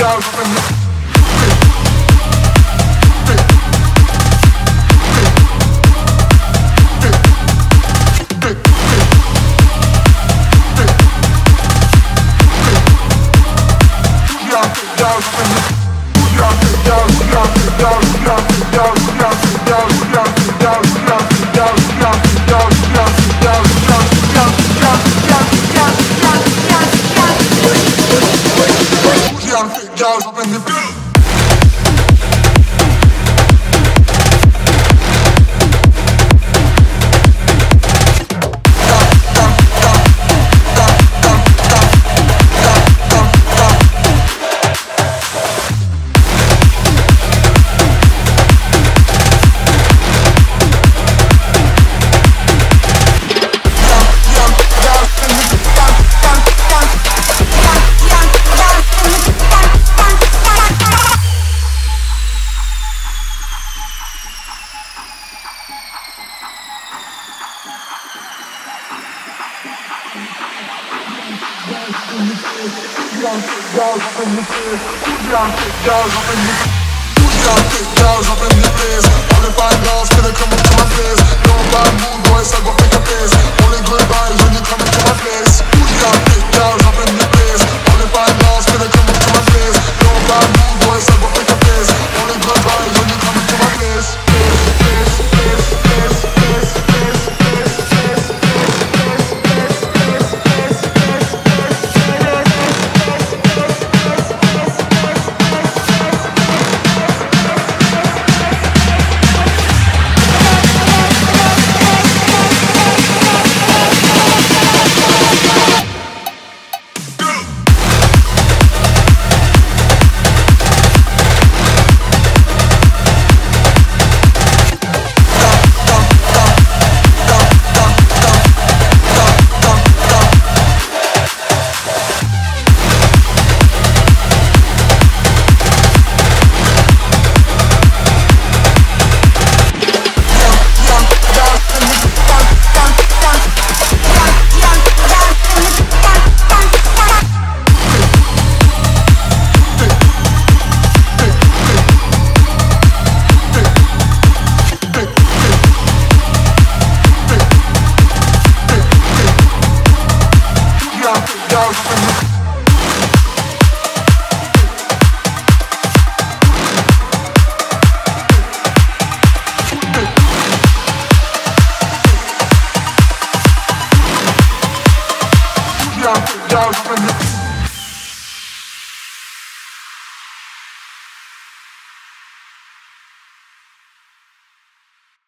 Down from the